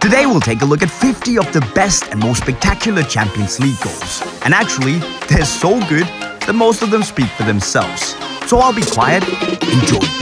Today we'll take a look at 50 of the best and most spectacular Champions League goals. And actually, they're so good that most of them speak for themselves. So I'll be quiet, enjoy.